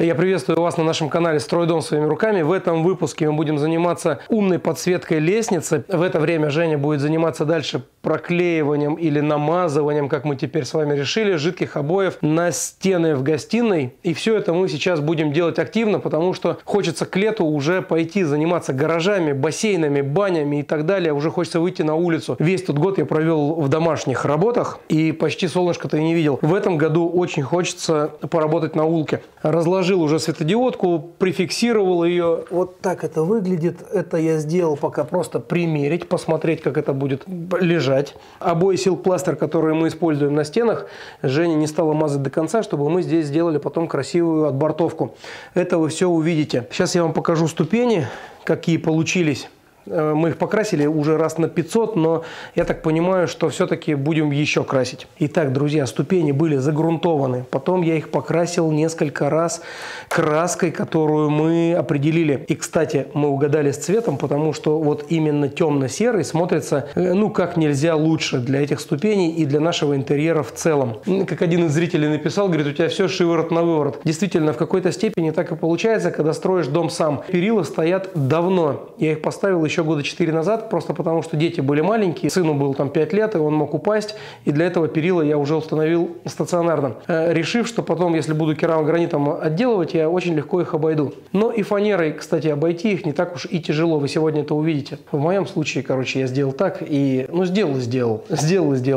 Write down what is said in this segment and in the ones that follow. Я приветствую вас на нашем канале «Строй дом своими руками». В этом выпуске мы будем заниматься умной подсветкой лестницы. В это время Женя будет заниматься дальше проклеиванием или намазыванием, как мы теперь с вами решили, жидких обоев на стены в гостиной. И все это мы сейчас будем делать активно, потому что хочется к лету уже пойти заниматься гаражами, бассейнами, банями и так далее. Уже хочется выйти на улицу. Весь тот год я провел в домашних работах и почти солнышко-то и не видел. В этом году очень хочется поработать на улке. Разложить уже светодиодку, прификсировал ее. Вот так это выглядит. Это я сделал пока просто примерить, посмотреть, как это будет лежать. Обои силпластер, которые мы используем на стенах, Женя не стала мазать до конца, чтобы мы здесь сделали потом красивую отбортовку. Это вы все увидите. Сейчас я вам покажу ступени, какие получились. Мы их покрасили уже раз на 500, но я так понимаю, что все-таки будем еще красить. Итак, друзья, ступени были загрунтованы. Потом я их покрасил несколько раз краской, которую мы определили. И, кстати, мы угадали с цветом, потому что вот именно темно-серый смотрится, ну, как нельзя лучше для этих ступеней и для нашего интерьера в целом. Как один из зрителей написал, говорит, у тебя все шиворот на выворот. Действительно, в какой-то степени так и получается, когда строишь дом сам. Перила стоят давно. Я их поставил еще года 4 назад, просто потому что дети были маленькие, сыну было там 5 лет, и он мог упасть, и для этого перила я уже установил стационарно, решив, что потом, если буду керамогранитом отделывать, я очень легко их обойду. Но и фанерой, кстати, обойти их не так уж и тяжело, вы сегодня это увидите. В моем случае, короче, я сделал так и, ну, сделал,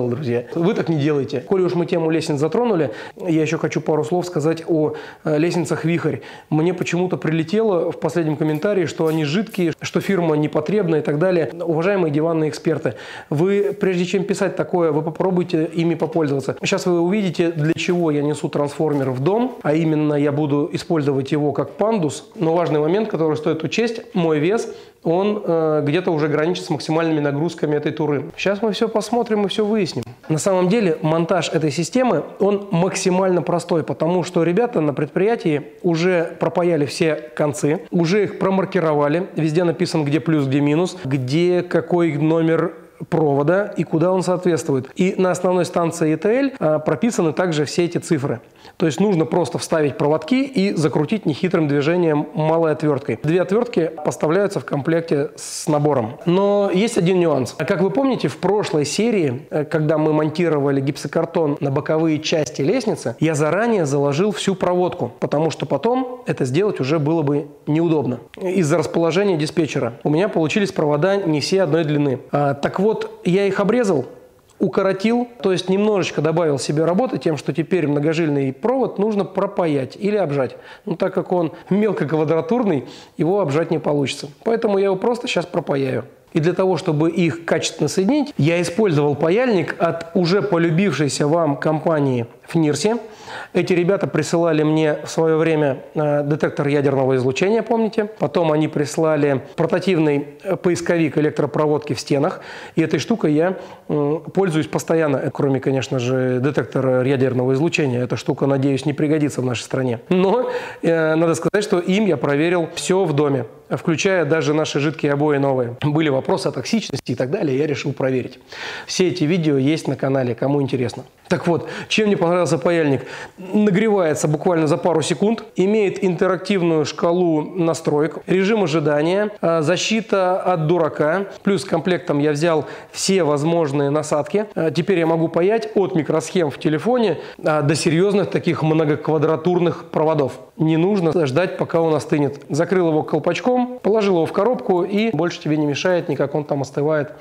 друзья. Вы так не делайте. Коли уж мы тему лестниц затронули, я еще хочу пару слов сказать о лестницах «Вихрь». Мне почему-то прилетело в последнем комментарии, что они жидкие, что фирма не потребно и так далее. Уважаемые диванные эксперты, вы, прежде чем писать такое, вы попробуйте ими попользоваться. Сейчас вы увидите, для чего я несу трансформер в дом, а именно я буду использовать его как пандус. Но важный момент, который стоит учесть, мой вес, он где-то уже граничит с максимальными нагрузками этой туры. Сейчас мы все посмотрим и все выясним. На самом деле монтаж этой системы, он максимально простой, потому что ребята на предприятии уже пропаяли все концы, уже их промаркировали, везде написано, где плюс, где минус, где какой номер провода и куда он соответствует. И на основной станции ETL прописаны также все эти цифры. То есть нужно просто вставить проводки и закрутить нехитрым движением малой отверткой. Две отвертки поставляются в комплекте с набором. Но есть один нюанс. Как вы помните, в прошлой серии, когда мы монтировали гипсокартон на боковые части лестницы, я заранее заложил всю проводку, потому что потом это сделать уже было бы неудобно. Из-за расположения диспетчера у меня получились провода не все одной длины. Так вот, я их обрезал, укоротил, то есть немножечко добавил себе работы тем, что теперь многожильный провод нужно пропаять или обжать. Но так как он мелкоквадратурный, его обжать не получится. Поэтому я его просто сейчас пропаяю. И для того, чтобы их качественно соединить, я использовал паяльник от уже полюбившейся вам компании «Фнирси». Эти ребята присылали мне в свое время детектор ядерного излучения, помните? Потом они прислали портативный поисковик электропроводки в стенах. И этой штукой я пользуюсь постоянно, кроме, конечно же, детектора ядерного излучения. Эта штука, надеюсь, не пригодится в нашей стране. Но надо сказать, что им я проверил все в доме, включая даже наши жидкие обои новые. Были вопросы о токсичности и так далее, я решил проверить. Все эти видео есть на канале, кому интересно. Так вот, чем мне понравился паяльник? Нагревается буквально за пару секунд, имеет интерактивную шкалу настроек, режим ожидания, защита от дурака. Плюс комплектом я взял все возможные насадки. Теперь я могу паять от микросхем в телефоне до серьезных таких многоквадратурных проводов. Не нужно ждать, пока он остынет. Закрыл его колпачком, положил его в коробку и больше тебе не мешает никак, он там остывает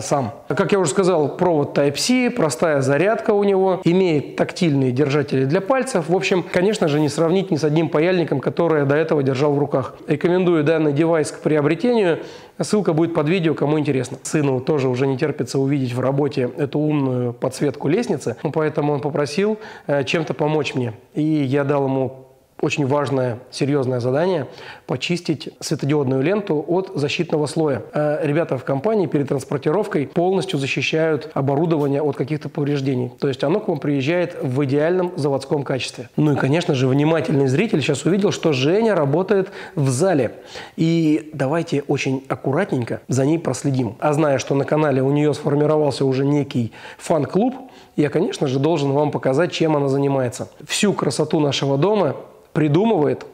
сам. Как я уже сказал, провод Type-C, простая зарядка у него, имеет тактильные держатели для пальцев. В общем, конечно же, не сравнить ни с одним паяльником, который я до этого держал в руках. Рекомендую данный девайс к приобретению. Ссылка будет под видео, кому интересно. Сыну тоже уже не терпится увидеть в работе эту умную подсветку лестницы, поэтому он попросил чем-то помочь мне. И я дал ему очень важное, серьезное задание – почистить светодиодную ленту от защитного слоя. Ребята в компании перед транспортировкой полностью защищают оборудование от каких-то повреждений. То есть оно к вам приезжает в идеальном заводском качестве. Ну и, конечно же, внимательный зритель сейчас увидел, что Женя работает в зале. И давайте очень аккуратненько за ней проследим. А зная, что на канале у нее сформировался уже некий фан-клуб, я, конечно же, должен вам показать, чем она занимается. Всю красоту нашего дома – придумывает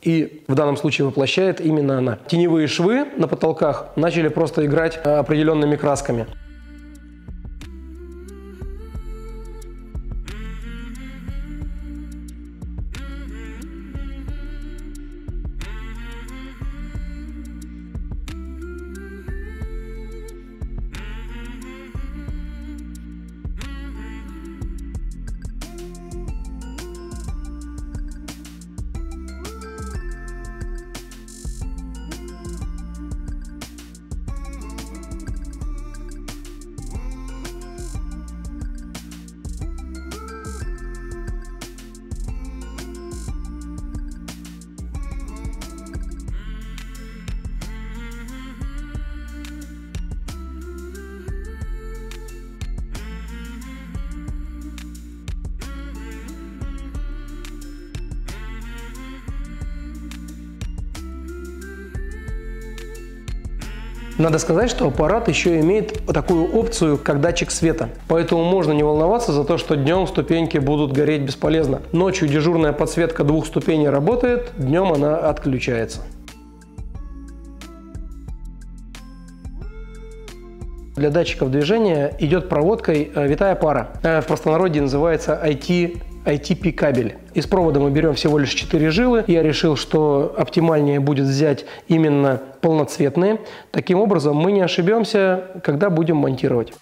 и в данном случае воплощает именно она. Теневые швы на потолках начали просто играть определенными красками. Надо сказать, что аппарат еще имеет такую опцию, как датчик света. Поэтому можно не волноваться за то, что днем ступеньки будут гореть бесполезно. Ночью дежурная подсветка двух ступеней работает, днем она отключается. Для датчиков движения идет проводкой витая пара. В простонародье называется ITP-кабель. Из провода мы берем всего лишь 4 жилы. Я решил, что оптимальнее будет взять именно полноцветные. Таким образом, мы не ошибемся, когда будем монтировать.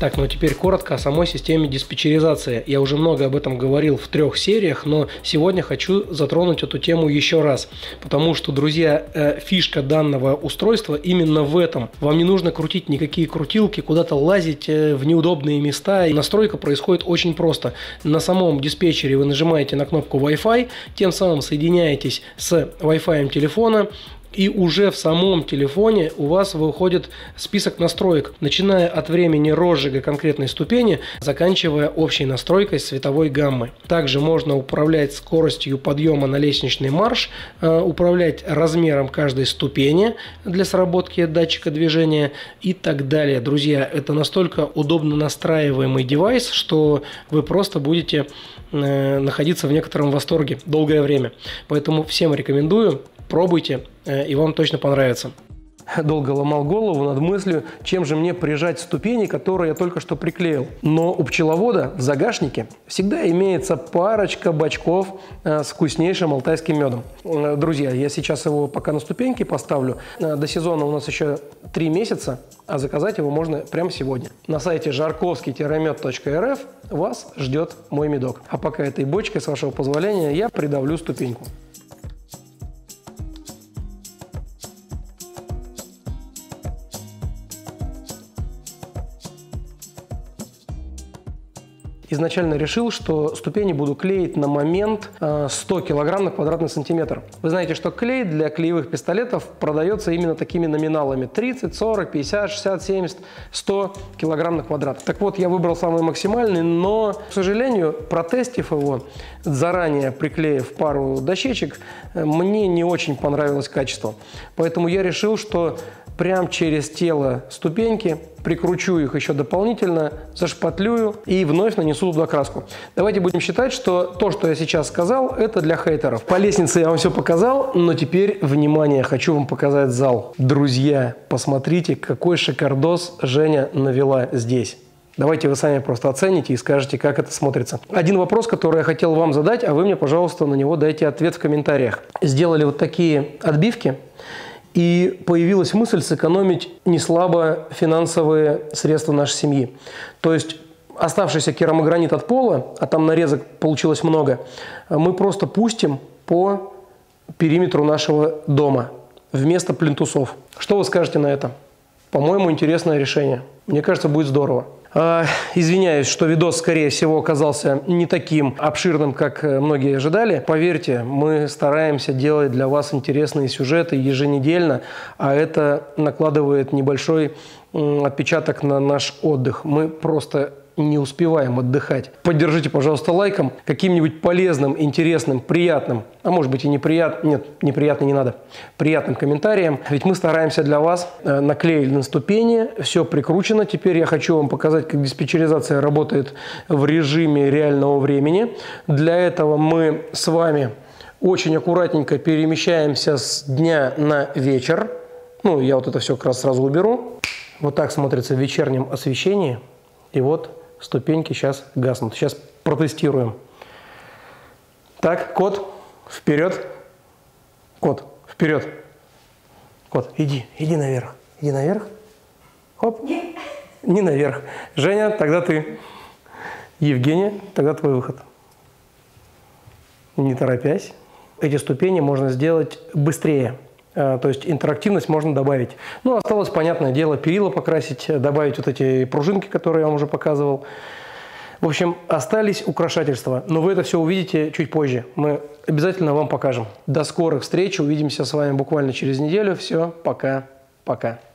Так, ну теперь коротко о самой системе диспетчеризации. Я уже много об этом говорил в 3 сериях, но сегодня хочу затронуть эту тему еще раз. Потому что, друзья, фишка данного устройства именно в этом. Вам не нужно крутить никакие крутилки, куда-то лазить в неудобные места. И настройка происходит очень просто. На самом диспетчере вы нажимаете на кнопку Wi-Fi, тем самым соединяетесь с Wi-Fi телефона. И уже в самом телефоне у вас выходит список настроек, начиная от времени розжига конкретной ступени, заканчивая общей настройкой световой гаммы. Также можно управлять скоростью подъема на лестничный марш, управлять размером каждой ступени для сработки датчика движения и так далее. Друзья, это настолько удобно настраиваемый девайс, что вы просто будете находиться в некотором восторге долгое время. Поэтому всем рекомендую. Пробуйте, и вам точно понравится. Долго ломал голову над мыслью, чем же мне прижать ступени, которые я только что приклеил. Но у пчеловода в загашнике всегда имеется парочка бачков с вкуснейшим алтайским медом. Друзья, я сейчас его пока на ступеньки поставлю. До сезона у нас еще 3 месяца, а заказать его можно прямо сегодня. На сайте жарковский-мед.рф вас ждет мой медок. А пока этой бочкой, с вашего позволения, я придавлю ступеньку. Изначально решил, что ступени буду клеить на момент 100 кг на квадратный сантиметр. Вы знаете, что клей для клеевых пистолетов продается именно такими номиналами: 30, 40, 50, 60, 70, 100 кг на квадрат. Так вот, я выбрал самый максимальный, но, к сожалению, протестив его, заранее приклеив пару дощечек, мне не очень понравилось качество. Поэтому я решил, что прям через тело ступеньки прикручу их еще дополнительно, зашпатлюю и вновь нанесу туда краску. Давайте будем считать, что то, что я сейчас сказал, это для хейтеров. По лестнице я вам все показал, но теперь, внимание, хочу вам показать зал. Друзья, посмотрите, какой шикардос Женя навела здесь. Давайте вы сами просто оцените и скажете, как это смотрится. Один вопрос, который я хотел вам задать, а вы мне, пожалуйста, на него дайте ответ в комментариях. Сделали вот такие отбивки. И появилась мысль сэкономить неслабо финансовые средства нашей семьи. То есть оставшийся керамогранит от пола, а там нарезок получилось много, мы просто пустим по периметру нашего дома вместо плинтусов. Что вы скажете на это? По-моему, интересное решение. Мне кажется, будет здорово. Извиняюсь, что видос, скорее всего, оказался не таким обширным, как многие ожидали. Поверьте, мы стараемся делать для вас интересные сюжеты еженедельно, а это накладывает небольшой отпечаток на наш отдых. Мы просто не успеваем отдыхать. Поддержите, пожалуйста, лайком, каким-нибудь полезным, интересным, приятным, а может быть и неприятным, нет, неприятный не надо, приятным комментарием. Ведь мы стараемся для вас, наклеили на ступени, все прикручено. Теперь я хочу вам показать, как диспетчеризация работает в режиме реального времени. Для этого мы с вами очень аккуратненько перемещаемся с дня на вечер. Ну, я вот это все как раз сразу уберу. Вот так смотрится в вечернем освещении. И вот ступеньки сейчас гаснут. Сейчас протестируем. Так, кот, вперед. Кот, вперед. Кот, иди, иди наверх. Иди наверх. Оп. Не наверх. Женя, тогда ты. Евгений, тогда твой выход. Не торопясь. Эти ступени можно сделать быстрее. То есть интерактивность можно добавить. Ну, осталось, понятное дело, перила покрасить, добавить вот эти пружинки, которые я вам уже показывал. В общем, остались украшательства, но вы это все увидите чуть позже. Мы обязательно вам покажем. До скорых встреч, увидимся с вами буквально через неделю. Все, пока-пока.